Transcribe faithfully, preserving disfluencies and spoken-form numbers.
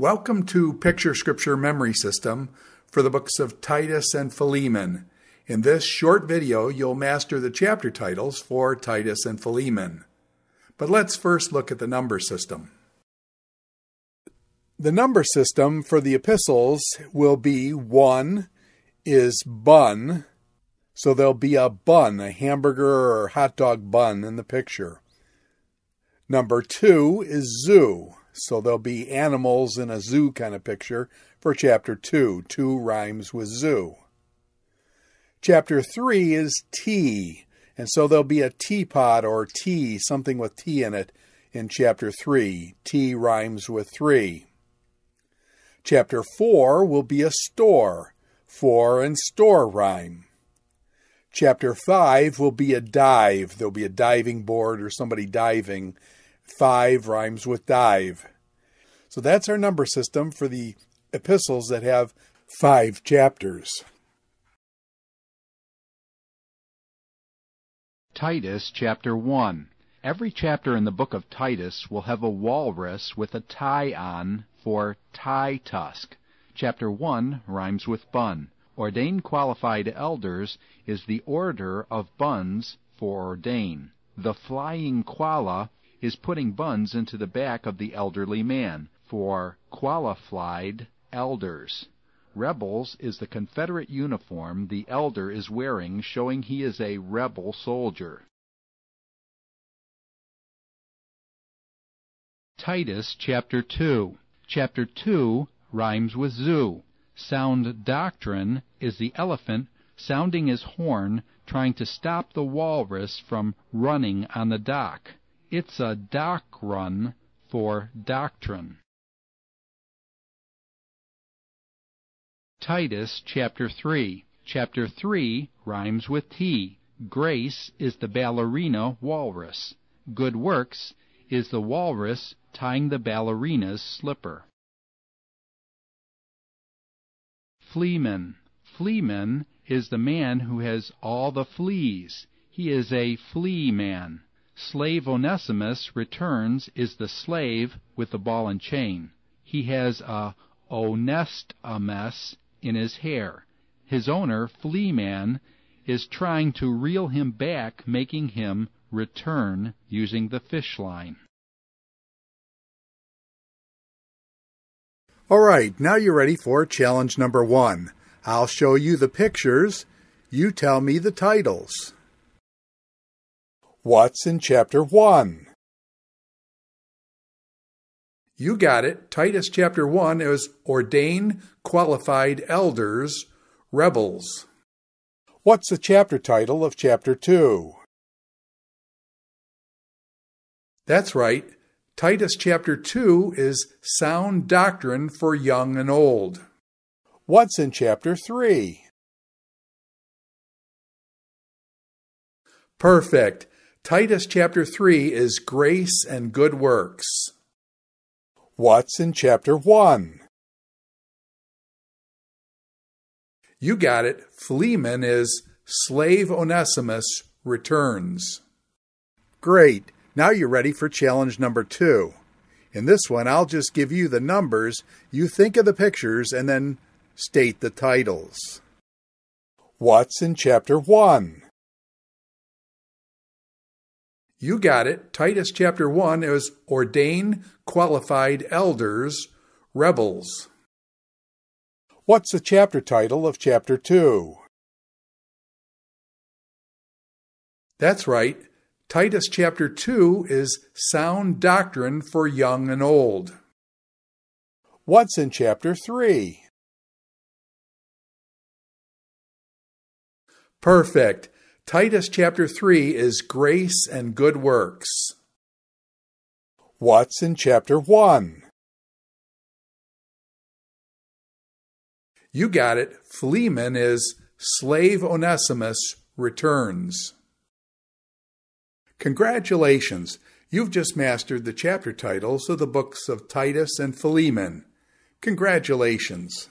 Welcome to Picture Scripture Memory System for the books of Titus and Philemon. In this short video, you'll master the chapter titles for Titus and Philemon. But let's first look at the number system. The number system for the epistles will be one is bun, so there'll be a bun, a hamburger or hot dog bun in the picture. Number two is zoo. So there'll be animals in a zoo kind of picture for chapter two. Two rhymes with zoo. Chapter three is tea. And so there'll be a teapot or tea, something with tea in it, in chapter three. Tea rhymes with three. Chapter four will be a store. Four and store rhyme. Chapter five will be a dive. There'll be a diving board or somebody diving. Five rhymes with dive. So that's our number system for the epistles that have five chapters. Titus chapter one. Every chapter in the book of Titus will have a walrus with a tie on for tie tusk. Chapter one rhymes with bun. Ordain qualified elders is the order of buns for ordain. The flying koala is putting buns into the back of the elderly man, for qualified elders. Rebels is the Confederate uniform the elder is wearing, showing he is a rebel soldier. Titus chapter two. Chapter two rhymes with zoo. Sound doctrine is the elephant sounding his horn, trying to stop the walrus from running on the dock. It's a dock run for doctrine. Titus chapter three. Chapter three rhymes with tea. Grace is the ballerina walrus. Good works is the walrus tying the ballerina's slipper. Fleaman. Fleaman is the man who has all the fleas. He is a flea man. Slave Onesimus returns is the slave with the ball and chain. He has a Onestimus in his hair. His owner, Philemon, is trying to reel him back, making him return using the fish line. All right, now you're ready for challenge number one. I'll show you the pictures. You tell me the titles. What's in chapter one? You got it. Titus chapter one is ordain qualified elders, rebels. What's the chapter title of chapter two? That's right. Titus chapter two is sound doctrine for young and old. What's in chapter three? Perfect. Titus chapter three is grace and good works. What's in chapter one? You got it. Philemon is slave Onesimus returns. Great. Now you're ready for challenge number two. In this one, I'll just give you the numbers. You think of the pictures and then state the titles. What's in chapter one? You got it. Titus chapter one is ordain qualified elders, rebels. What's the chapter title of chapter two? That's right. Titus chapter two is sound doctrine for young and old. What's in chapter three? Perfect. Titus chapter three is grace and good works. What's in chapter one? You got it. Philemon is slave Onesimus returns. Congratulations! You've just mastered the chapter titles of the books of Titus and Philemon. Congratulations!